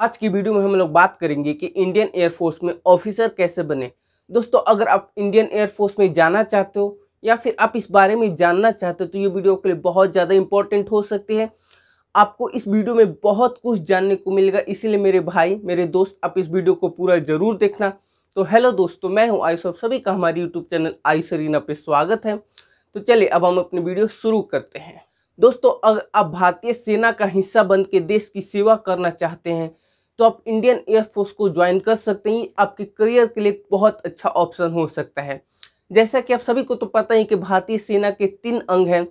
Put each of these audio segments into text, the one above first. आज की वीडियो में हम लोग बात करेंगे कि इंडियन एयरफोर्स में ऑफिसर कैसे बने। दोस्तों, अगर आप इंडियन एयरफोर्स में जाना चाहते हो या फिर आप इस बारे में जानना चाहते हो तो ये वीडियो आपके लिए बहुत ज़्यादा इंपॉर्टेंट हो सकती है। आपको इस वीडियो में बहुत कुछ जानने को मिलेगा, इसीलिए मेरे भाई मेरे दोस्त आप इस वीडियो को पूरा ज़रूर देखना। तो हेलो दोस्तों, मैं हूँ आयुष, आप सभी का हमारे यूट्यूब चैनल आयुष अरीना पे स्वागत है। तो चलिए अब हम अपनी वीडियो शुरू करते हैं। दोस्तों, अगर आप भारतीय सेना का हिस्सा बन के देश की सेवा करना चाहते हैं तो आप इंडियन एयरफोर्स को ज्वाइन कर सकते हैं। आपके करियर के लिए बहुत अच्छा ऑप्शन हो सकता है। जैसा कि आप सभी को तो पता ही कि भारतीय सेना के 3 अंग हैं,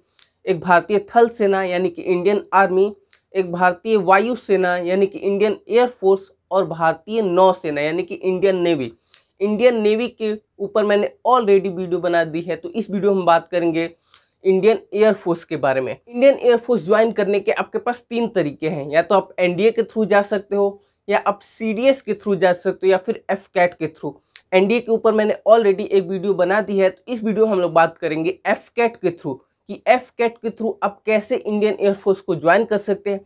एक भारतीय थल सेना यानी कि इंडियन आर्मी, एक भारतीय वायु सेना यानी कि इंडियन एयरफोर्स और भारतीय नौसेना यानी कि इंडियन नेवी। इंडियन नेवी के ऊपर मैंने ऑलरेडी वीडियो बना दी है, तो इस वीडियो में हम बात करेंगे इंडियन एयरफोर्स के बारे में। इंडियन एयरफोर्स ज्वाइन करने के आपके पास 3 तरीके हैं, या तो आप एनडीए के थ्रू जा सकते हो, या आप सीडीएस के थ्रू जा सकते हो, या फिर एफकैट के थ्रू। एनडीए के ऊपर मैंने ऑलरेडी एक वीडियो बना दी है, तो इस वीडियो में हम लोग बात करेंगे एफकैट के थ्रू कि एफकैट के थ्रू आप कैसे इंडियन एयरफोर्स को ज्वाइन कर सकते हैं।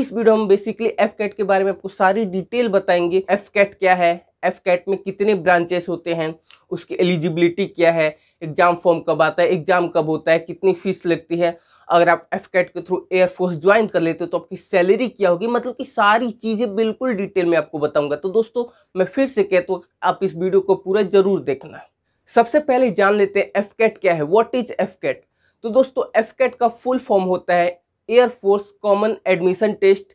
इस वीडियो में बेसिकली एफकैट के बारे में आपको सारी डिटेल बताएंगे। एफकैट क्या है, एफकैट में कितने ब्रांचेस होते हैं, उसकी एलिजिबिलिटी क्या है, एग्ज़ाम फॉर्म कब आता है, एग्ज़ाम कब होता है, कितनी फीस लगती है। अगर आप एफकैट के थ्रू एयरफोर्स ज्वाइन कर लेते हो तो आपकी सैलरी क्या होगी, मतलब कि सारी चीज़ें बिल्कुल डिटेल में आपको बताऊंगा। तो दोस्तों, मैं फिर से कहता हूँ आप इस वीडियो को पूरा ज़रूर देखना। सबसे पहले जान लेते हैं एफकैट क्या है, व्हाट इज एफकैट। तो दोस्तों, एफकैट का फुल फॉर्म होता है air force common admission test.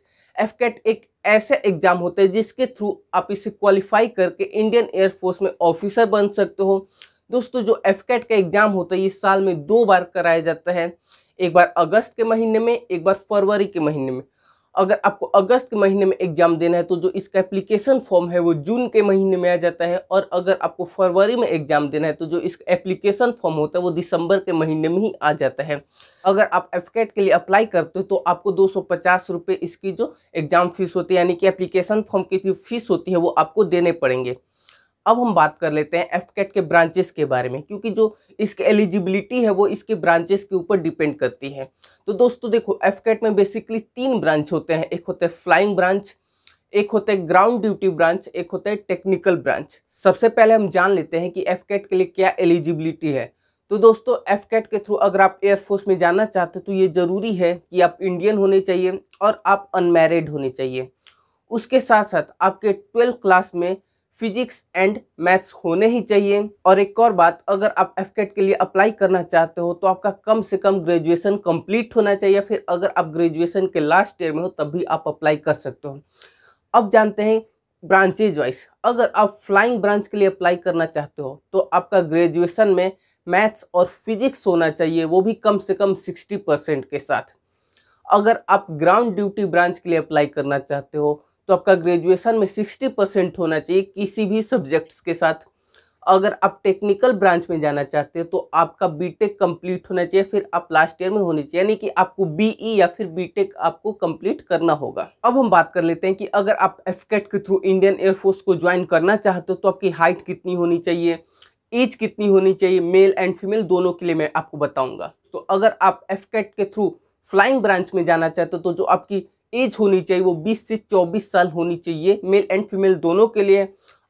AFCAT एक ऐसा एग्ज़ाम होता है जिसके थ्रू आप इसे क्वालिफाई करके इंडियन एयरफोर्स में ऑफिसर बन सकते हो। दोस्तों, जो एफकैट का एग्ज़ाम होता है ये साल में 2 बार कराया जाता है, एक बार अगस्त के महीने में, एक बार फरवरी के महीने में। अगर आपको अगस्त के महीने में एग्ज़ाम देना है तो जो इसका एप्लीकेशन फॉर्म है वो जून के महीने में आ जाता है, और अगर आपको फरवरी में एग्ज़ाम देना है तो जो इसका एप्लीकेशन फॉर्म होता है वो दिसंबर के महीने में ही आ जाता है। अगर आप एफकैट के लिए अप्लाई करते हो तो आपको 250 रुपये इसकी जो एग्ज़ाम फ़ीस होती है, यानी कि एप्लीकेशन फॉर्म की जो फीस होती है वो आपको देने पड़ेंगे। अब हम बात कर लेते हैं एफकैट के ब्रांचेस के बारे में, क्योंकि जो इसके एलिजिबिलिटी है वो इसके ब्रांचेस के ऊपर डिपेंड करती है। तो दोस्तों देखो, एफकैट में बेसिकली 3 ब्रांच होते हैं, एक होता है फ्लाइंग ब्रांच, एक होता है ग्राउंड ड्यूटी ब्रांच, एक होता है टेक्निकल ब्रांच। सबसे पहले हम जान लेते हैं कि एफकैट के लिए क्या एलिजिबिलिटी है। तो दोस्तों, एफकैट के थ्रू अगर आप एयरफोर्स में जाना चाहते हो तो ये ज़रूरी है कि आप इंडियन होने चाहिए और आप अनमैरिड होने चाहिए। उसके साथ साथ आपके 12th क्लास में फिजिक्स एंड मैथ्स होने ही चाहिए। और एक और बात, अगर आप एफकैट के लिए अप्लाई करना चाहते हो तो आपका कम से कम ग्रेजुएशन कंप्लीट होना चाहिए, फिर अगर आप ग्रेजुएशन के लास्ट ईयर में हो तब भी आप अप्लाई कर सकते हो। अब जानते हैं ब्रांचेज वाइज। अगर आप फ्लाइंग ब्रांच के लिए अप्लाई करना चाहते हो तो आपका ग्रेजुएशन में मैथ्स और फिजिक्स होना चाहिए, वो भी कम से कम 60% के साथ। अगर आप ग्राउंड ड्यूटी ब्रांच के लिए अप्लाई करना चाहते हो तो आपका ग्रेजुएशन में 60% होना चाहिए किसी भी सब्जेक्ट्स के साथ। अगर आप टेक्निकल ब्रांच में जाना चाहते हो तो आपका बीटेक कंप्लीट होना चाहिए, फिर आप लास्ट ईयर में होने चाहिए, यानी कि आपको बीई या फिर बीटेक आपको कंप्लीट करना होगा। अब हम बात कर लेते हैं कि अगर आप एफकैट के थ्रू इंडियन एयरफोर्स को ज्वाइन करना चाहते हो तो आपकी हाइट कितनी होनी चाहिए, एज कितनी होनी चाहिए, मेल एंड फीमेल दोनों के लिए मैं आपको बताऊँगा। तो अगर आप एफकैट के थ्रू फ्लाइंग ब्रांच में जाना चाहते हो तो जो आपकी एज होनी चाहिए वो 20 से 24 साल होनी चाहिए, मेल एंड फीमेल दोनों के लिए।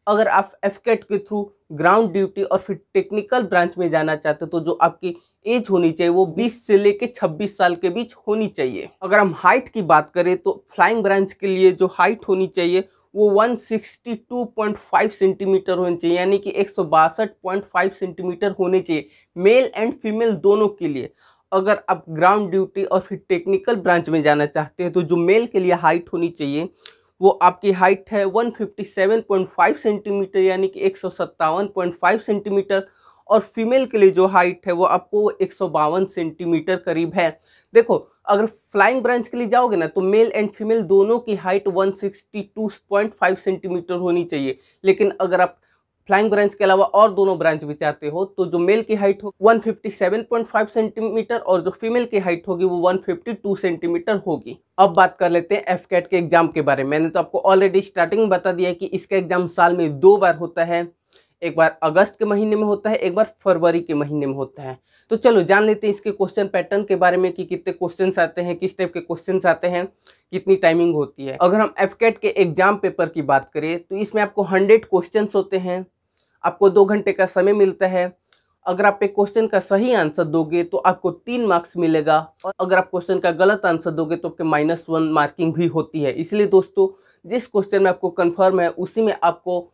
अगर आप एफकैट के थ्रू ग्राउंड ड्यूटी और फिर टेक्निकल ब्रांच में जाना चाहते हो तो जो आपकी एज होनी चाहिए वो 20 से लेके 26 साल के बीच होनी चाहिए। अगर हम हाइट की बात करें तो फ्लाइंग ब्रांच के लिए जो हाइट होनी चाहिए वो 162.5 सेंटीमीटर होनी चाहिए, यानी कि 162.5 सेंटीमीटर होने चाहिए मेल एंड फीमेल दोनों के लिए। अगर आप ग्राउंड ड्यूटी और फिर टेक्निकल ब्रांच में जाना चाहते हैं तो जो मेल के लिए हाइट होनी चाहिए वो आपकी हाइट है 157.5 सेंटीमीटर, यानी कि 157.5 सेंटीमीटर, और फीमेल के लिए जो हाइट है वो आपको 152 सेंटीमीटर करीब है। देखो, अगर फ्लाइंग ब्रांच के लिए जाओगे ना तो मेल एंड फीमेल दोनों की हाइट 162.5 सेंटीमीटर होनी चाहिए, लेकिन अगर आप फ्लाइंग ब्रांच के अलावा और दोनों ब्रांच भी चाहते हो तो जो मेल की हाइट हो 157.5 सेंटीमीटर और जो फीमेल की हाइट होगी वो 152 सेंटीमीटर होगी। अब बात कर लेते हैं एफकैट के एग्ज़ाम के बारे में। मैंने तो आपको ऑलरेडी स्टार्टिंग बता दिया है कि इसका एग्ज़ाम साल में 2 बार होता है, एक बार अगस्त के महीने में होता है, एक बार फरवरी के महीने में होता है। तो चलो जान लेते हैं इसके क्वेश्चन पैटर्न के बारे में कि कितने क्वेश्चंस आते हैं, किस टाइप के क्वेश्चंस आते हैं, कितनी टाइमिंग होती है। अगर हम एफकेट के एग्जाम पेपर की बात करें तो इसमें आपको 100 क्वेश्चन होते हैं, आपको 2 घंटे का समय मिलता है। अगर आप एक क्वेश्चन का सही आंसर दोगे तो आपको 3 मार्क्स मिलेगा, और अगर आप क्वेश्चन का गलत आंसर दोगे तो आपके -1 मार्किंग भी होती है। इसलिए दोस्तों जिस क्वेश्चन में आपको कंफर्म है उसी में आपको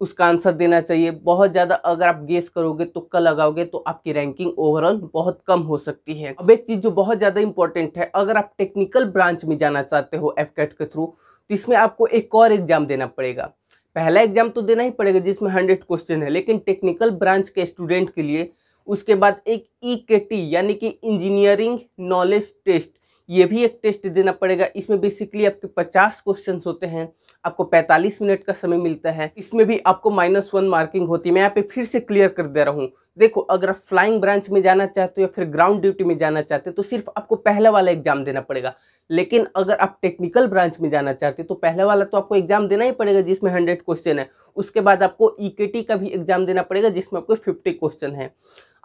उसका आंसर देना चाहिए। बहुत ज़्यादा अगर आप गेस करोगे, तुक्का लगाओगे तो आपकी रैंकिंग ओवरऑल बहुत कम हो सकती है। अब एक चीज़ जो बहुत ज़्यादा इंपॉर्टेंट है, अगर आप टेक्निकल ब्रांच में जाना चाहते हो एफकेट के थ्रू तो इसमें आपको एक और एग्ज़ाम देना पड़ेगा। पहला एग्जाम तो देना ही पड़ेगा जिसमें 100 क्वेश्चन है, लेकिन टेक्निकल ब्रांच के स्टूडेंट के लिए उसके बाद एक EKT यानी कि इंजीनियरिंग नॉलेज टेस्ट, ये भी एक टेस्ट देना पड़ेगा। इसमें बेसिकली आपके 50 क्वेश्चन होते हैं, आपको 45 मिनट का समय मिलता है, इसमें भी आपको -1 मार्किंग होती है। मैं यहाँ पे फिर से क्लियर कर दे रहा हूँ, देखो अगर आप फ्लाइंग ब्रांच में जाना चाहते हो या फिर ग्राउंड ड्यूटी में जाना चाहते हो तो सिर्फ आपको पहला वाला एग्जाम देना पड़ेगा, लेकिन अगर आप टेक्निकल ब्रांच में जाना चाहते हो तो पहला वाला तो आपको एग्जाम देना ही पड़ेगा जिसमें 100 क्वेश्चन है। उसके बाद आपको EKT का भी एग्जाम देना पड़ेगा जिसमें आपको 50 क्वेश्चन है।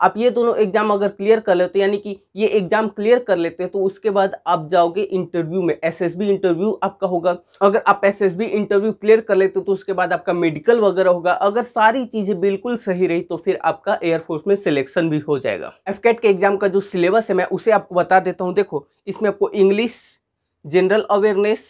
आप ये दोनों एग्जाम अगर क्लियर कर लेते हो, यानी कि ये एग्जाम क्लियर कर लेते हैं तो उसके बाद आप जाओगे इंटरव्यू में। SSB इंटरव्यू आपका होगा, अगर आप SSB इंटरव्यू क्लियर कर लेते हो तो उसके बाद आपका मेडिकल वगैरह होगा। अगर सारी चीज़ें बिल्कुल सही रही तो फिर आपका एयरफोर्स में सिलेक्शन भी हो जाएगा। एफकेट के एग्जाम का जो सिलेबस है मैं उसे आपको बता देता हूँ। देखो इसमें आपको English, general awareness,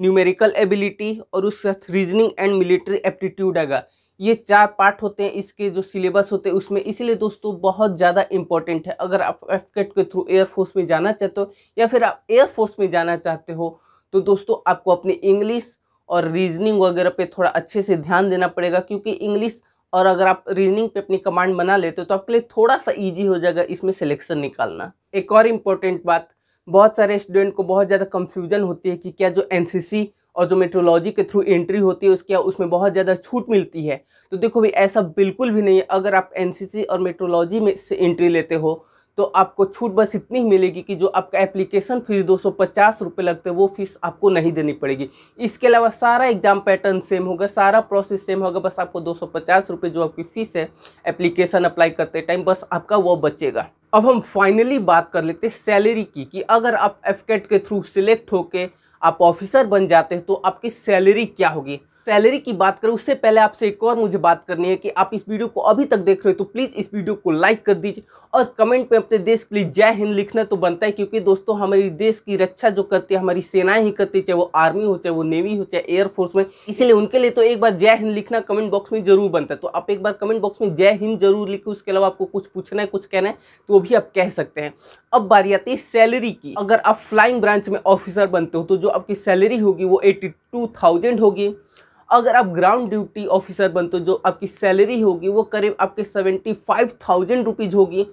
numerical ability और उसके साथ रीजनिंग एंड मिलिट्री एप्टीट्यूड आएगा। ये 4 पार्ट होते हैं इसके जो सिलेबस होते हैं उसमें। इसलिए दोस्तों बहुत ज़्यादा इंपॉर्टेंट है, अगर आप एफकेट के थ्रू एयरफोर्स में जाना चाहते हो या फिर आप एयरफोर्स में जाना चाहते हो तो दोस्तों आपको अपने इंग्लिश और रीजनिंग वगैरह पे थोड़ा अच्छे से ध्यान देना पड़ेगा, क्योंकि इंग्लिश और अगर आप रीजनिंग पे अपनी कमांड बना लेते हो तो आपके लिए थोड़ा सा ईजी हो जाएगा इसमें सिलेक्शन निकालना। एक और इम्पोर्टेंट बात, बहुत सारे स्टूडेंट को बहुत ज़्यादा कंफ्यूजन होती है कि क्या जो NCC और जो मेट्रोलॉजी के थ्रू एंट्री होती है उसके उसमें बहुत ज़्यादा छूट मिलती है। तो देखो भाई ऐसा बिल्कुल भी नहीं है। अगर आप NCC और मेट्रोलॉजी में से एंट्री लेते हो तो आपको छूट बस इतनी मिलेगी कि जो आपका एप्लीकेशन फ़ीस 250 रुपये लगता है वो फ़ीस आपको नहीं देनी पड़ेगी। इसके अलावा सारा एग्ज़ाम पैटर्न सेम होगा, सारा प्रोसेस सेम होगा, बस आपको 250 रुपये जो आपकी फ़ीस है एप्लीकेशन अप्लाई करते टाइम, बस आपका वो बचेगा। अब हम फाइनली बात कर लेते हैं सैलरी की, कि अगर आप एफकेट के थ्रू सिलेक्ट होकर आप ऑफिसर बन जाते हैं तो आपकी सैलरी क्या होगी। सैलरी की बात करें उससे पहले आपसे एक और मुझे बात करनी है कि आप इस वीडियो को अभी तक देख रहे हो तो प्लीज़ इस वीडियो को लाइक कर दीजिए और कमेंट में अपने देश के लिए जय हिंद लिखना तो बनता है, क्योंकि दोस्तों हमारी देश की रक्षा जो करती है हमारी सेनाएं ही करती है, चाहे वो आर्मी हो, चाहे वो नेवी हो, चाहे एयरफोर्स में, इसलिए उनके लिए तो एक बार जय हिंद लिखना कमेंट बॉक्स में जरूर बनता है। तो आप एक बार कमेंट बॉक्स में जय हिंद जरूर लिखो। उसके अलावा आपको कुछ पूछना है, कुछ कहना है तो वो भी आप कह सकते हैं। अब बारी आती है सैलरी की। अगर आप फ्लाइंग ब्रांच में ऑफिसर बनते हो तो जो आपकी सैलरी होगी वो 82,000 होगी। अगर आप ग्राउंड ड्यूटी ऑफिसर बनते हो जो आपकी सैलरी होगी वो करीब आपके 75,000 रुपीज़ होगी।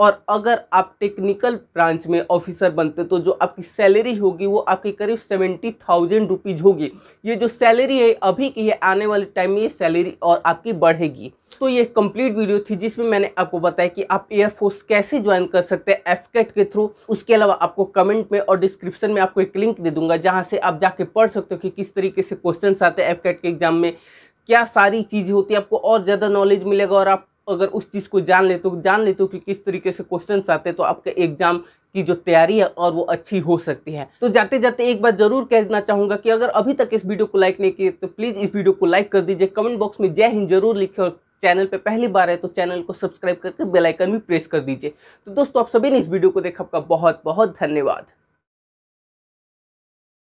और अगर आप टेक्निकल ब्रांच में ऑफिसर बनते हो तो जो आपकी सैलरी होगी वो आपके करीब 70,000 रुपीज़ होगी। ये जो सैलरी है अभी की है, आने वाले टाइम में ये सैलरी और आपकी बढ़ेगी। तो ये कंप्लीट वीडियो थी जिसमें मैंने आपको बताया कि आप एयरफोर्स कैसे ज्वाइन कर सकते हैं एफकेट के थ्रू। उसके अलावा आपको कमेंट में और डिस्क्रिप्शन में आपको एक लिंक दे दूंगा जहाँ से आप जाके पढ़ सकते हो कि किस तरीके से क्वेश्चन आते हैं एफकेट के एग्जाम में, क्या सारी चीज़ें होती है, आपको और ज़्यादा नॉलेज मिलेगा। और आप अगर उस चीज़ को जान लेते हो कि किस तरीके से क्वेश्चंस आते हैं तो आपके एग्जाम की जो तैयारी है और वो अच्छी हो सकती है। तो जाते जाते एक बात जरूर कहना चाहूँगा कि अगर अभी तक इस वीडियो को लाइक नहीं किए तो प्लीज़ इस वीडियो को लाइक कर दीजिए, कमेंट बॉक्स में जय हिंद जरूर लिखे और चैनल पे पहली बार है तो चैनल को सब्सक्राइब करके बेल आइकन भी प्रेस कर दीजिए। तो दोस्तों आप सभी ने इस वीडियो को देखा, आपका बहुत बहुत धन्यवाद।